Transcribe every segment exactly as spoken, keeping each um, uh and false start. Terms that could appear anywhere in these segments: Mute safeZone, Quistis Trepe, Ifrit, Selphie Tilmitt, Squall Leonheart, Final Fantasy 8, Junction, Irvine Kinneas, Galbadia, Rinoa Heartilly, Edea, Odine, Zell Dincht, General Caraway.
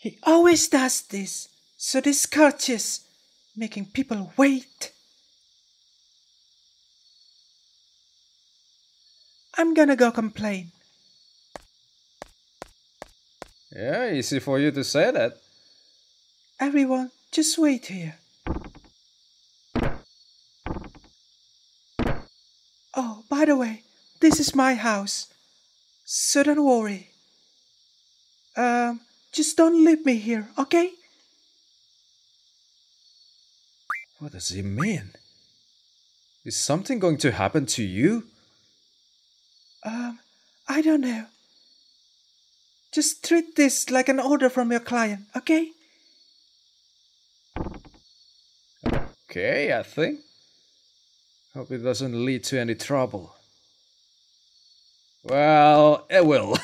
He always does this, so discourteous, making people wait. I'm gonna go complain. Yeah, easy for you to say that. Everyone, just wait here. Oh, by the way, this is my house, so don't worry. Um, just don't leave me here, okay? What does he mean? Is something going to happen to you? Um, I don't know. Just treat this like an order from your client, okay? Okay, I think. Hope it doesn't lead to any trouble. Well, it will.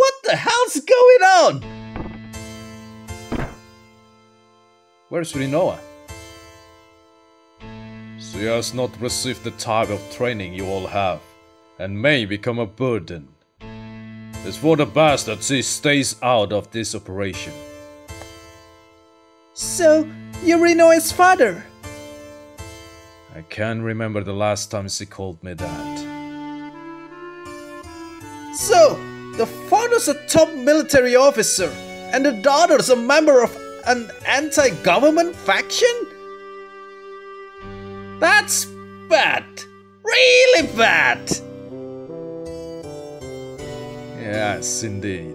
What the hell's going on? Where's Rinoa? She has not received the type of training you all have, and may become a burden. It's for the best that she stays out of this operation. So, you're Rinoa's father? I can't remember the last time she called me that. So, the father's a top military officer, and the daughter's a member of an anti-government faction? That's bad! Really bad! Yes, indeed.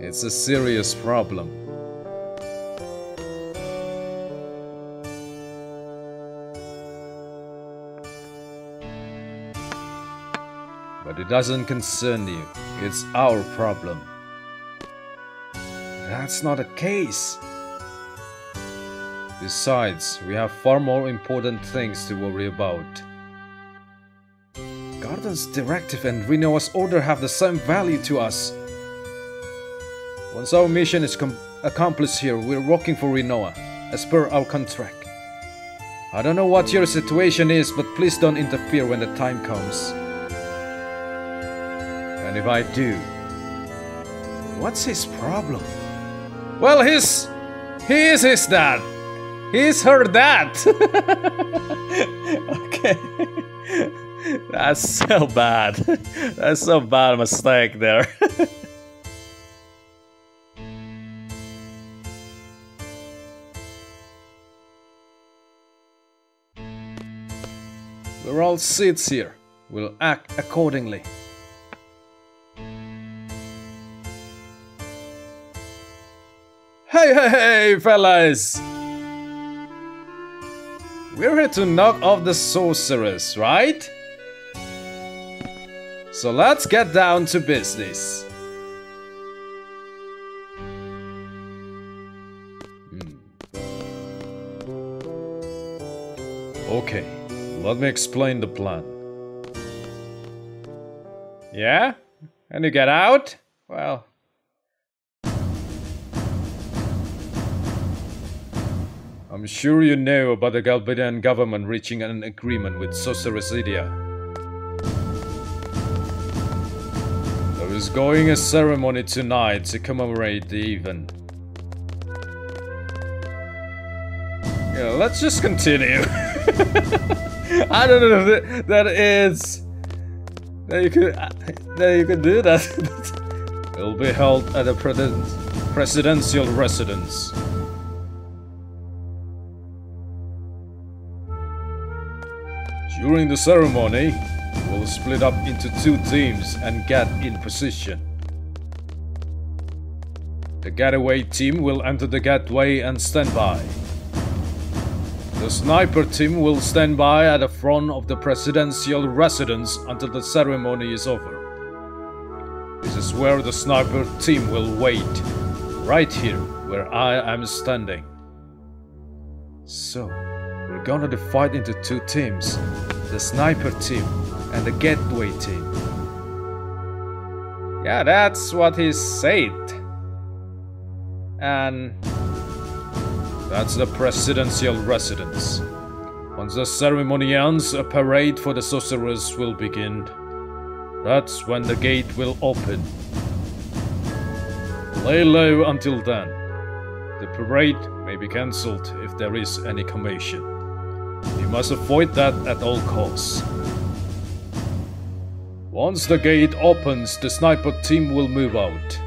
It's a serious problem. But it doesn't concern you. It's our problem. That's not the case. Besides, we have far more important things to worry about. Garden's directive and Rinoa's order have the same value to us. Once our mission is accomplished here, we're working for Rinoa, as per our contract. I don't know what your situation is, but please don't interfere when the time comes. And if I do, what's his problem? Well, he's... he is his dad. He's her dad. Okay. That's so bad. That's so bad mistake there. We're all seats here. We'll act accordingly. Hey, hey, hey, fellas! We're here to knock off the sorceress, right? So let's get down to business. Hmm. Okay, let me explain the plan. Yeah? And you get out? Well... I'm sure you know about the Galbadian government reaching an agreement with Sorceress Edea. Is going a ceremony tonight to commemorate the event. Yeah, let's just continue. I don't know if that is that you could that you could do that. It'll be held at a presidential residence. During the ceremony, we'll split up into two teams and get in position. The getaway team will enter the gateway and stand by. The sniper team will stand by at the front of the presidential residence until the ceremony is over. This is where the sniper team will wait, right here where I am standing. So, we're gonna divide into two teams, the sniper team and the gateway team. Yeah, that's what he said. And that's the presidential residence. Once the ceremony ends, a parade for the sorcerers will begin. That's when the gate will open. Lay low until then. The parade may be cancelled if there is any commotion. You must avoid that at all costs. Once the gate opens, the sniper team will move out.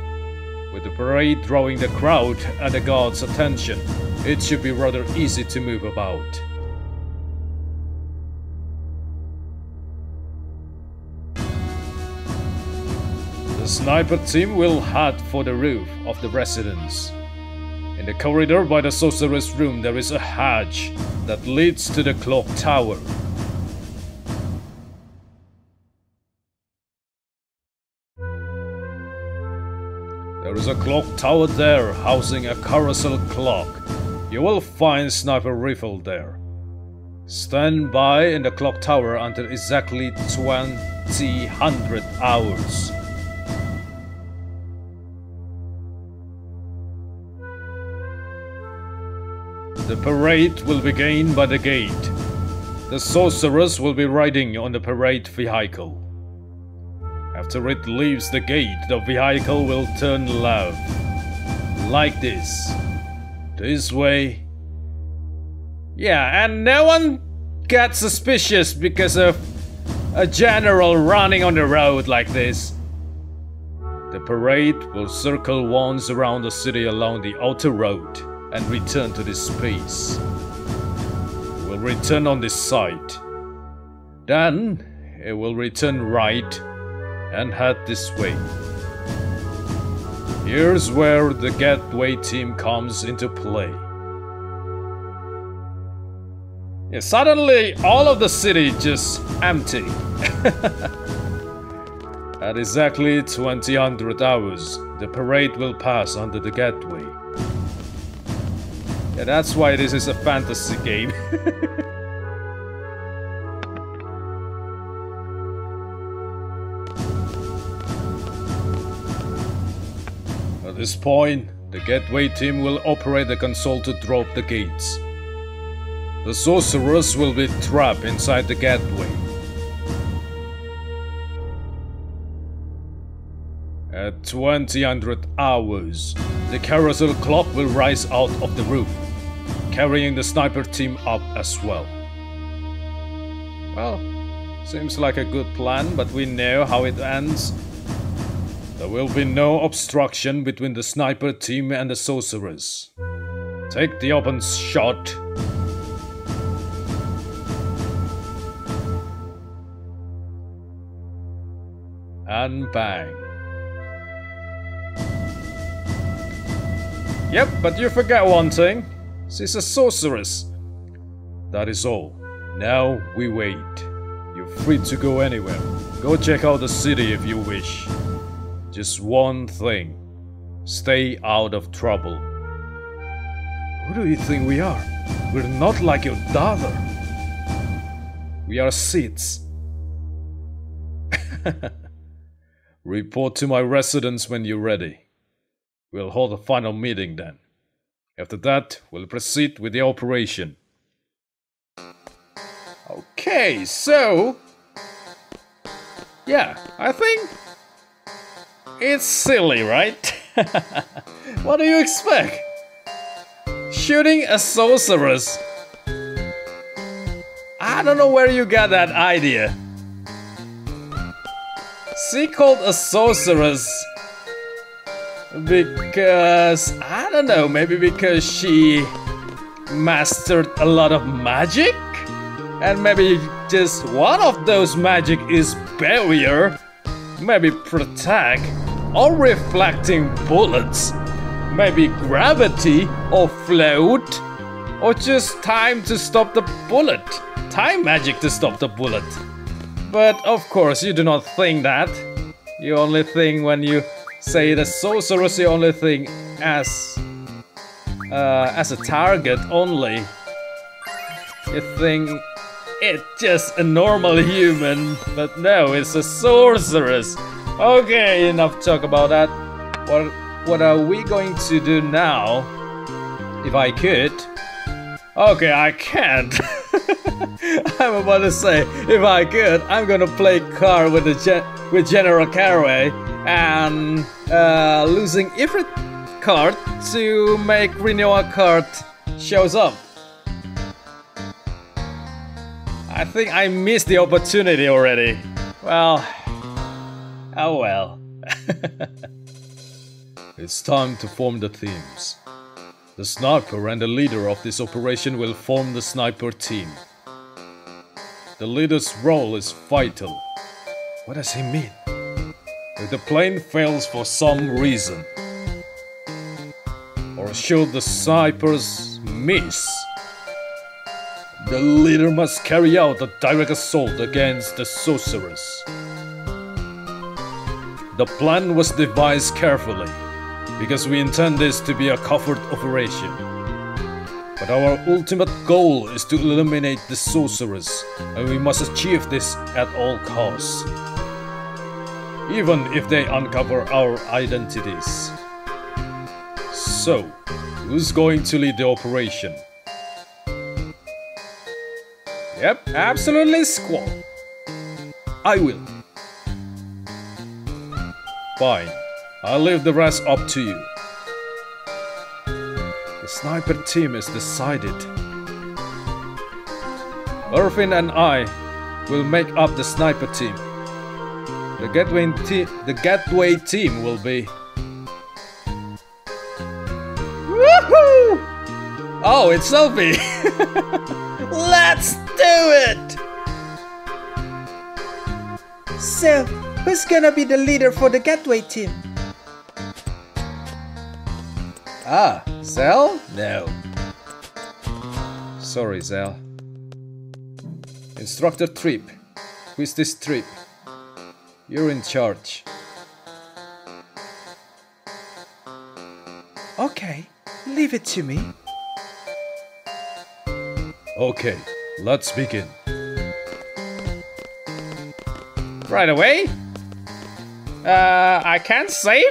With the parade drawing the crowd and the guards' attention, it should be rather easy to move about. The sniper team will head for the roof of the residence. In the corridor by the sorcerer's room there is a hatch that leads to the clock tower. There is a clock tower there, housing a carousel clock. You will find sniper rifle there. Stand by in the clock tower until exactly twenty hundred hours. The parade will begin by the gate. The sorcerers will be riding on the parade vehicle. After it leaves the gate, the vehicle will turn left. Like this. This way. Yeah, and no one gets suspicious because of a general running on the road like this. The parade will circle once around the city along the outer road and return to this space. It will return on this side. Then it will return right and head this way. Here's where the gateway team comes into play. Yeah, suddenly all of the city just empty. At exactly twenty hundred hours, the parade will pass under the gateway. Yeah, that's why this is a fantasy game. At this point, the gateway team will operate the console to drop the gates. The sorcerers will be trapped inside the gateway. At twenty hundred hours, the carousel clock will rise out of the roof, carrying the sniper team up as well. Well, seems like a good plan, but we know how it ends. There will be no obstruction between the sniper team and the sorcerers. Take the open shot. And bang. Yep, but you forgot one thing. She's a sorceress. That is all. Now we wait. You're free to go anywhere. Go check out the city if you wish. Just one thing. Stay out of trouble. Who do you think we are? We're not like your daughter. We are seeds. Report to my residence when you're ready. We'll hold a final meeting then. After that, we'll proceed with the operation. Okay, so... yeah, I think... it's silly, right? What do you expect? Shooting a sorceress. I don't know where you got that idea. She called a sorceress because, I don't know, maybe because she mastered a lot of magic? And maybe just one of those magic is barrier, maybe protect, or reflecting bullets, maybe gravity or float, or just time to stop the bullet, time magic to stop the bullet. But of course you do not think that. You only think when you say the sorcerer is the only thing as uh, as a target only. You think it's just a normal human, but no, it's a sorceress. Okay, enough talk about that. What, what are we going to do now? If I could. Okay, I can't. I'm about to say, if I could, I'm gonna play car with the gen with General Caraway and uh, losing Ifrit card to make Rinoa card shows up. I think I missed the opportunity already. Well, oh well. It's time to form the teams. The sniper and the leader of this operation will form the sniper team. The leader's role is vital. What does he mean? If the plane fails for some reason, or should the snipers miss, the leader must carry out a direct assault against the sorcerers. The plan was devised carefully, because we intend this to be a covert operation. But our ultimate goal is to eliminate the sorcerers, and we must achieve this at all costs. Even if they uncover our identities. So, who's going to lead the operation? Yep, absolutely Squall. I will. Fine. I'll leave the rest up to you. The sniper team is decided. Irvine and I will make up the sniper team. The gateway, te the gateway team will be... Woohoo! Oh, it's Selphie! Let's do it! So, who's gonna be the leader for the gateway team? Ah, Zell? No. Sorry, Zell. Instructor Trepe. Quistis Trepe. You're in charge. Okay, leave it to me. Okay, let's begin. Right away? Uh, I can't save?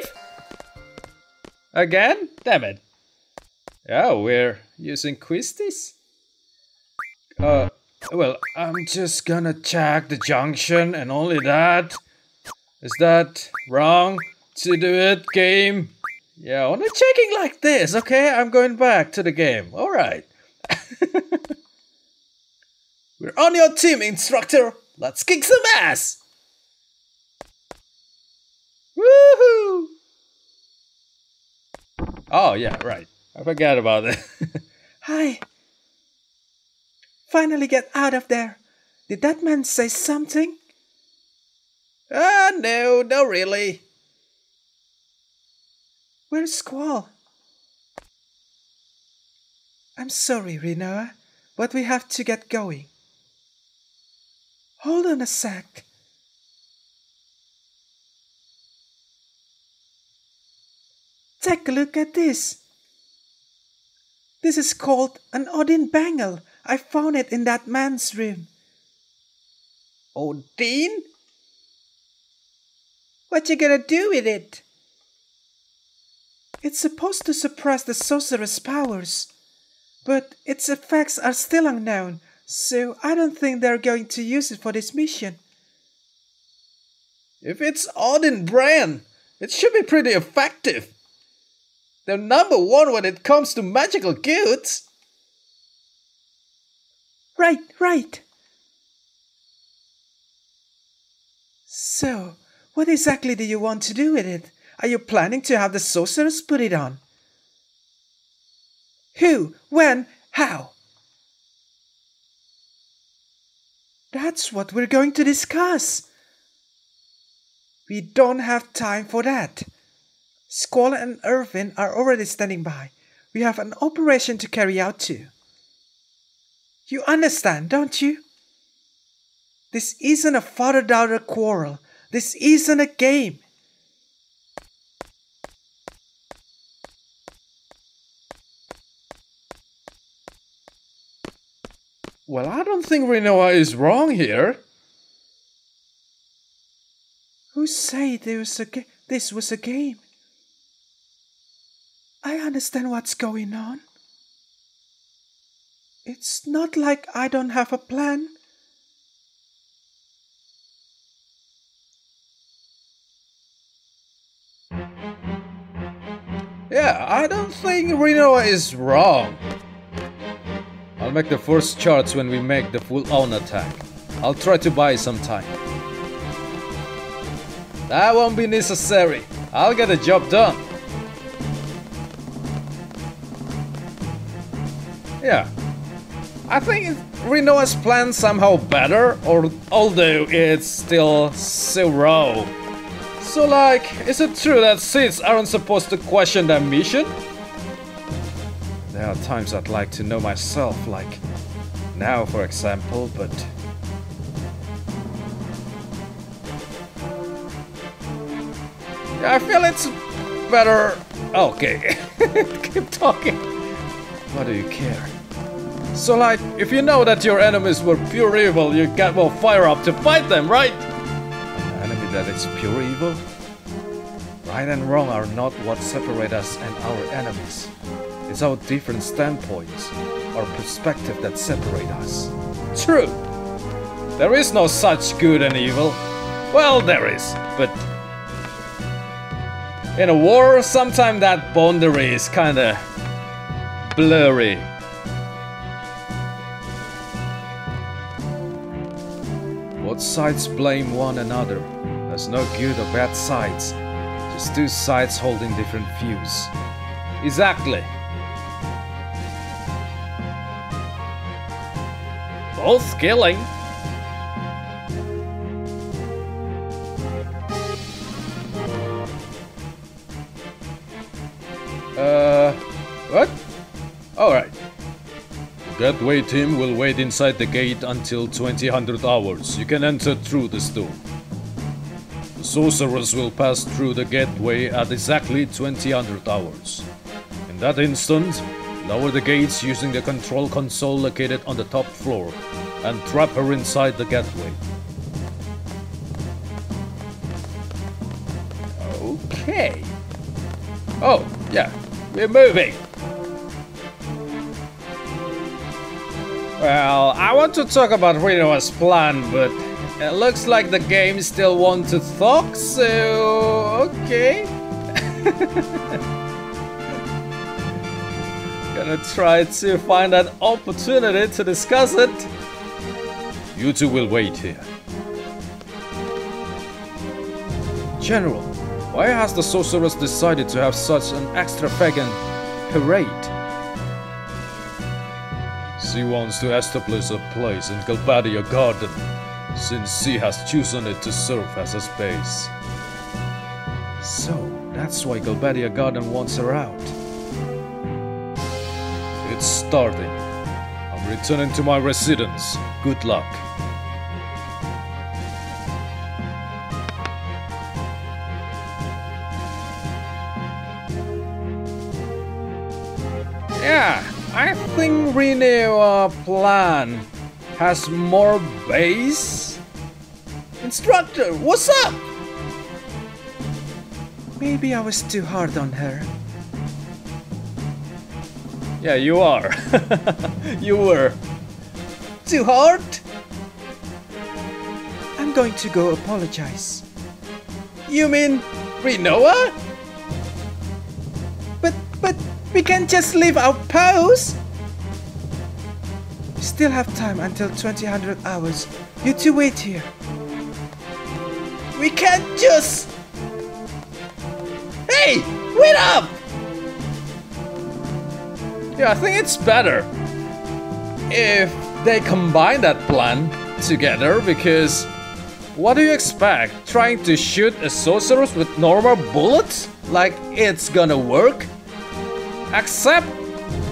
Again? Damn it. Oh, we're using Quistis? Uh, well, I'm just gonna check the junction and only that. Is that wrong to do it, game? Yeah, only checking like this, okay? I'm going back to the game. Alright. We're on your team, instructor. Let's kick some ass. Woohoo! Oh, yeah, right. I forgot about it. Hi. Finally get out of there. Did that man say something? Ah, uh, no, not really. Where's Squall? I'm sorry, Rinoa, but we have to get going. Hold on a sec. Take a look at this. This is called an Odine bangle. I found it in that man's room. Odine? What you gonna do with it? It's supposed to suppress the sorcerer's powers, but its effects are still unknown, so I don't think they're going to use it for this mission. If it's Odine brand, it should be pretty effective. They're number one when it comes to magical goods. Right, right. So, what exactly do you want to do with it? Are you planning to have the sorcerers put it on? Who, when, how? That's what we're going to discuss. We don't have time for that. Squall and Irvine are already standing by. We have an operation to carry out too. You understand, don't you? This isn't a father-daughter quarrel. This isn't a game. Well, I don't think Rinoa is wrong here. Who said this, a this was a game? I understand what's going on. It's not like I don't have a plan. Yeah, I don't think Rinoa is wrong. I'll make the first charge when we make the full on attack. I'll try to buy some time. That won't be necessary. I'll get the job done. Yeah. I think Rinoa's plan somehow better, or although it's still zero. So like, is it true that seeds aren't supposed to question their mission? There are times I'd like to know myself, like now for example, but... I feel it's better... Okay, keep talking. What do you care? So like, if you know that your enemies were pure evil, you got more fire up to fight them, right? An enemy that is pure evil? Right and wrong are not what separate us and our enemies. It's our different standpoints, our perspective that separate us. True! There is no such good and evil. Well, there is, but... in a war, sometimes that boundary is kinda... blurry. Both sides blame one another. There's no good or bad sides. Just two sides holding different views. Exactly. Both killing. Uh, what? Alright. Gateway team will wait inside the gate until twenty hundred hours. You can enter through this door. The sorcerers will pass through the gateway at exactly twenty hundred hours. In that instant, lower the gates using the control console located on the top floor and trap her inside the gateway. Okay. Oh, yeah, we're moving. Well, I want to talk about Rinoa's plan, but it looks like the game still wants to talk, so... okay. Gonna try to find an opportunity to discuss it. You two will wait here. General, why has the sorceress decided to have such an extravagant parade? She wants to establish a place in Galbadia Garden, since she has chosen it to serve as a base. So, that's why Galbadia Garden wants her out. It's starting. I'm returning to my residence. Good luck. Yeah! I think Rinoa plan has more base. Instructor, what's up? Maybe I was too hard on her. Yeah, you are. You were. Too hard? I'm going to go apologize. You mean Rinoa? But, but... we can't just leave our pose! We still have time until twenty hundred hours. You two wait here. We can't just... Hey! Wait up! Yeah, I think it's better if they combine that plan together, because what do you expect? Trying to shoot a sorceress with normal bullets? Like it's gonna work? Except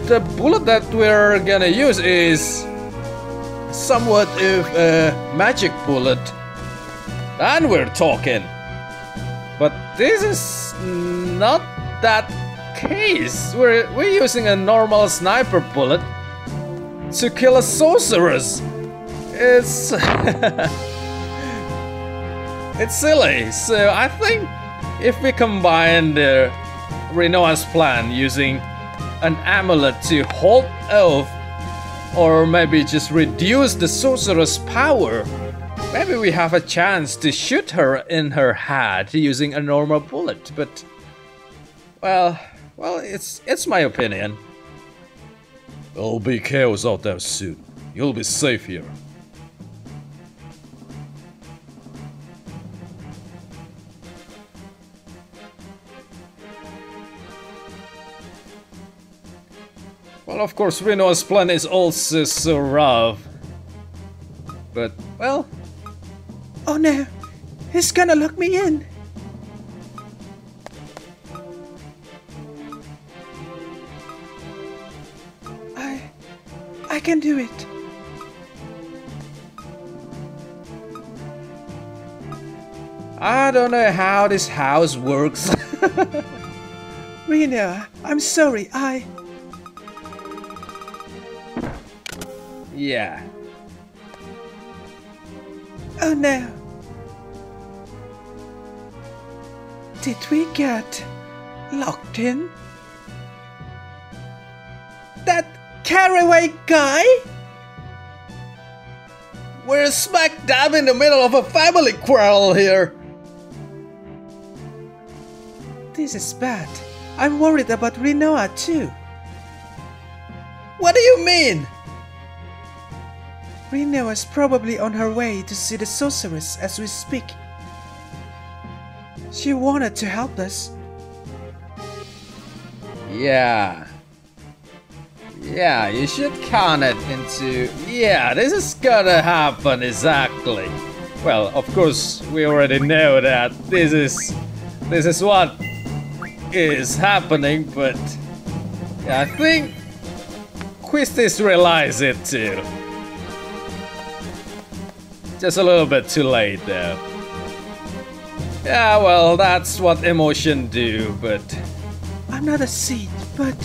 the bullet that we're gonna use is somewhat of a magic bullet. And we're talking. But this is not that case. We're, we're using a normal sniper bullet to kill a sorceress. It's... it's silly. So I think if we combine the Rinoa's plan using an amulet to hold off Or maybe just reduce the sorcerer's power. Maybe we have a chance to shoot her in her head using a normal bullet, but... Well, well, it's it's my opinion. There'll be chaos out there soon. You'll be safe here. Well, of course, Rinoa's plan is also so rough. But, well... Oh no! He's gonna lock me in! I... I can do it! I don't know how this house works. Rinoa, I'm sorry, I... Yeah. Oh no. Did we get locked in? That Caraway guy? We're smack dab in the middle of a family quarrel here. This is bad. I'm worried about Rinoa too. What do you mean? Rinoa is probably on her way to see the sorceress as we speak. She wanted to help us. Yeah. Yeah, you should count it into... Yeah, this is gonna happen, exactly. Well, of course, we already know that this is... This is what is happening, but... I think... Quistis realized it too. Just a little bit too late there. Yeah, well, that's what emotion do, but... I'm not a seed, but...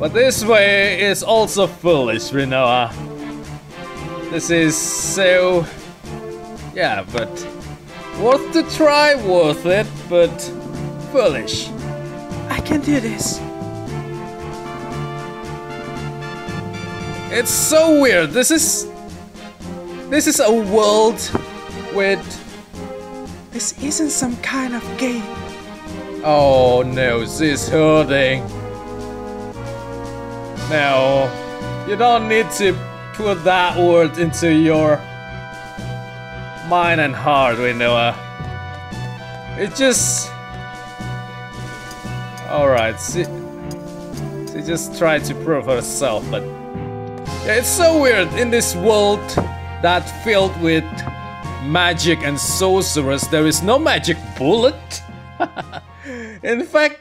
But this way is also foolish, Rinoa. This is so... Yeah, but... Worth to try, worth it, but... Foolish. I can do this. It's so weird, this is... This is a world with... This isn't some kind of game. Oh no, she's hurting. No, you don't need to put that word into your mind and heart, Rinoa. It just... Alright, she... She just tried to prove herself, but... Yeah, it's so weird in this world that filled with magic and sorcerers. There is no magic bullet. In fact,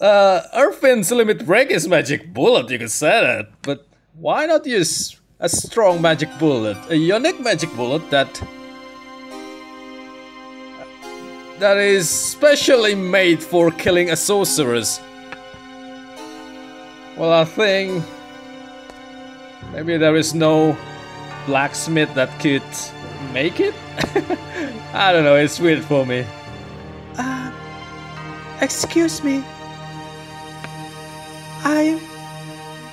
uh, Irvine's limit break is magic bullet, you can say that. But why not use a strong magic bullet, a unique magic bullet that that is specially made for killing a sorceress? Well, I think maybe there is no blacksmith that could make it? I don't know, it's weird for me. Uh, excuse me. I'm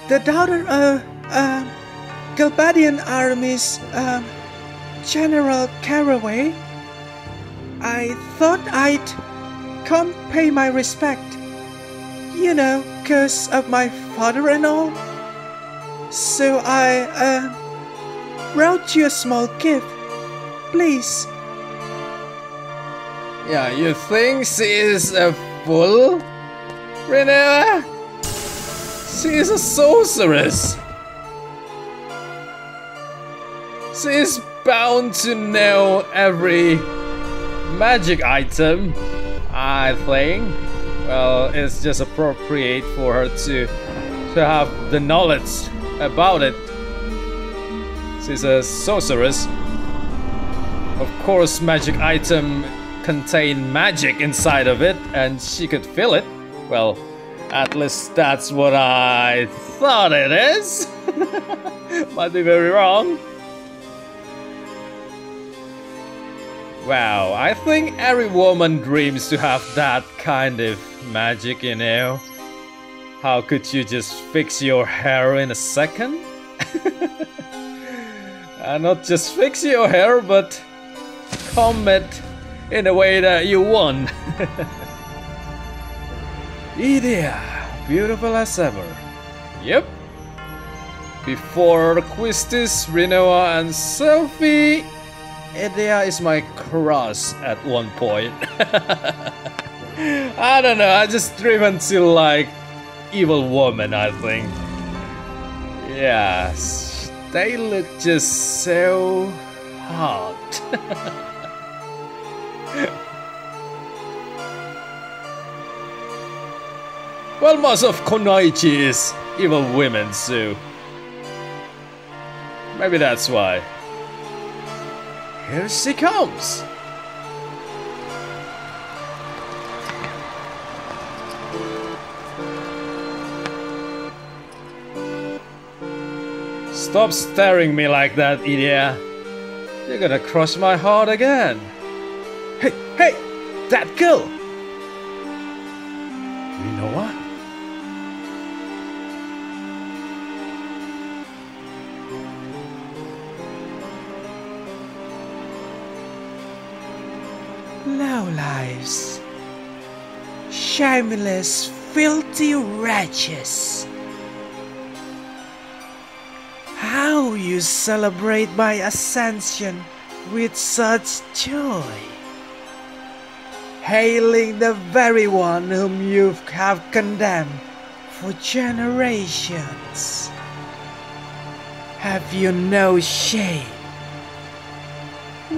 the daughter of uh, Galbadian Army's um, General Caraway. I thought I'd come pay my respect. You know, cause of my father and all. So I, uh, brought you a small gift, please. Yeah, you think she is a fool, Rinoa? She is a sorceress. She is bound to know every magic item, I think. Well, it's just appropriate for her to to have the knowledge about it. She's a sorceress. Of course, magic item contain magic inside of it, and she could feel it. Well, at least that's what I thought it is. Might be very wrong. Wow, I think every woman dreams to have that kind of magic, you know. How could you just fix your hair in a second? And not just fix your hair, but combat in a way that you won. Edea, beautiful as ever. Yep. Before Quistis, Rinoa and Selphie, Edea is my crush at one point. I don't know, I just driven to like evil woman, I think. Yes, they look just so hot. Well, most of Konoichi is evil women, so maybe that's why. Here she comes! Stop staring me like that, Edea. You're gonna crush my heart again. Hey, hey! That girl! You know what? Low lives. Shameless, filthy wretches. How you celebrate my ascension with such joy. Hailing the very one whom you have condemned for generations. Have you no shame?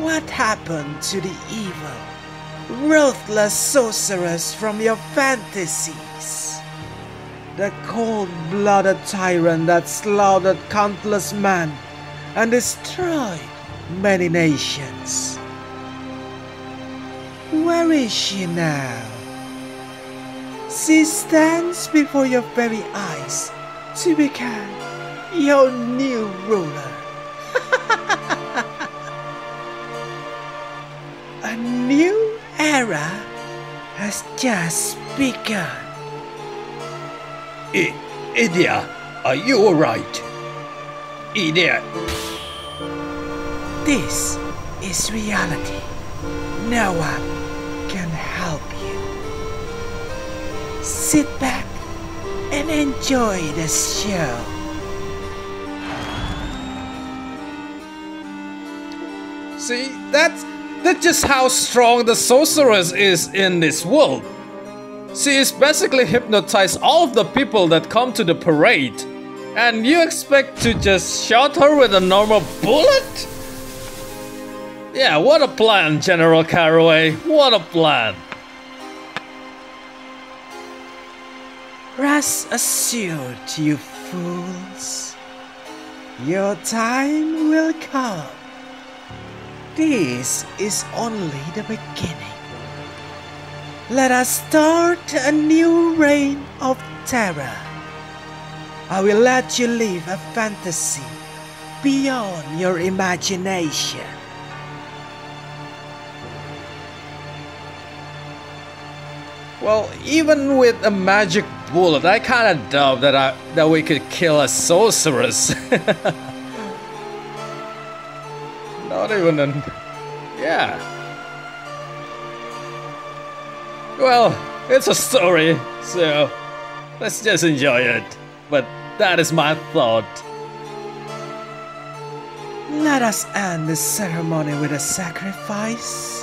What happened to the evil, ruthless sorceress from your fantasies? The cold-blooded tyrant that slaughtered countless men and destroyed many nations. Where is she now? She stands before your very eyes to become your new ruler. A new era has just begun. E Edea, are you alright? Edea. This is reality. No one can help you. Sit back and enjoy the show. See, that's, that's just how strong the sorceress is in this world. She is basically hypnotized all of the people that come to the parade. And you expect to just shot her with a normal bullet? Yeah, what a plan, General Caraway. What a plan. Rest assured, you fools. Your time will come. This is only the beginning. Let us start a new reign of terror. I will let you live a fantasy beyond your imagination. Well, even with a magic bullet, I kind of doubt that I, that we could kill a sorceress. Not even an... yeah. Well, it's a story, so let's just enjoy it. But that is my thought. Let us end this ceremony with a sacrifice.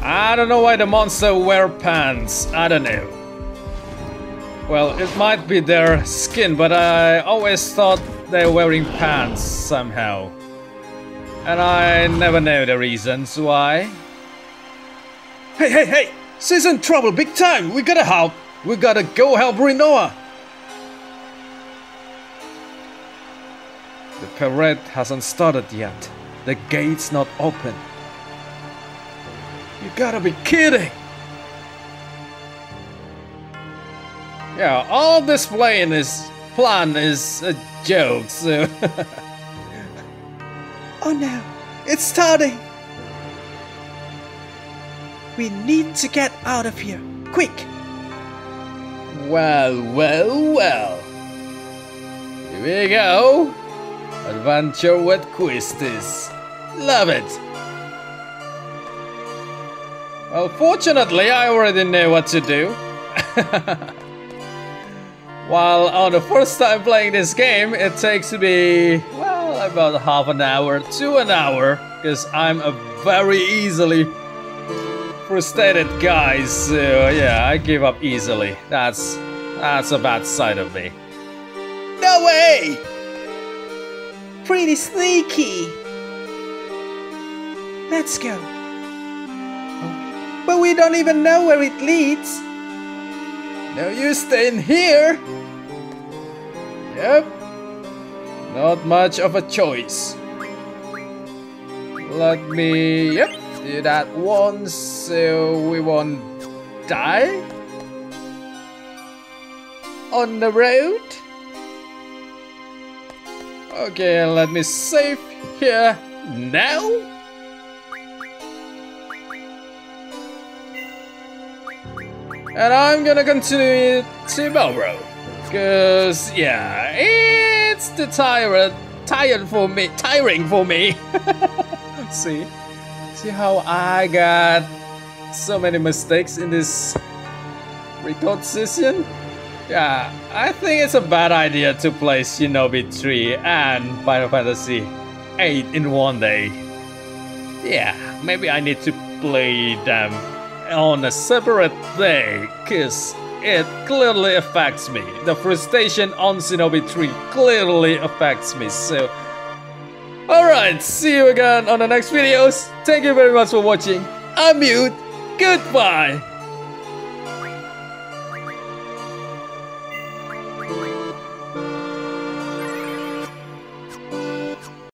I don't know why the monster wear pants, I don't know. Well, it might be their skin, but I always thought they're wearing pants somehow. And I never know the reasons why. Hey, hey, hey! She's in trouble big time! We gotta help! We gotta go help Rinoa! The parade hasn't started yet. The gate's not open. You gotta be kidding! Yeah, all this playing this plan is a joke, so... Oh no, it's starting! We need to get out of here, quick! Well, well, well. Here we go. Adventure with Quistis. Love it. Well, fortunately, I already know what to do. While on the first time playing this game, it takes me, well, about half an hour to an hour, because I'm a very easily frustrated guy, so yeah, I give up easily. That's that's a bad side of me. No way! Pretty sneaky. Let's go. But we don't even know where it leads. No use staying here. Yep. Not much of a choice. Let me, yep, do that once so we won't die. On the road. Okay, let me save here now. And I'm gonna continue tomorrow. Cause yeah, it's the tired tired for me tiring for me. See? See how I got so many mistakes in this record session? Yeah, I think it's a bad idea to play Shinobi three and Final Fantasy eight in one day. Yeah, maybe I need to play them on a separate day, cause it clearly affects me. The frustration on Shinobi three clearly affects me, so... Alright, see you again on the next videos. Thank you very much for watching. I'm Mute. Goodbye!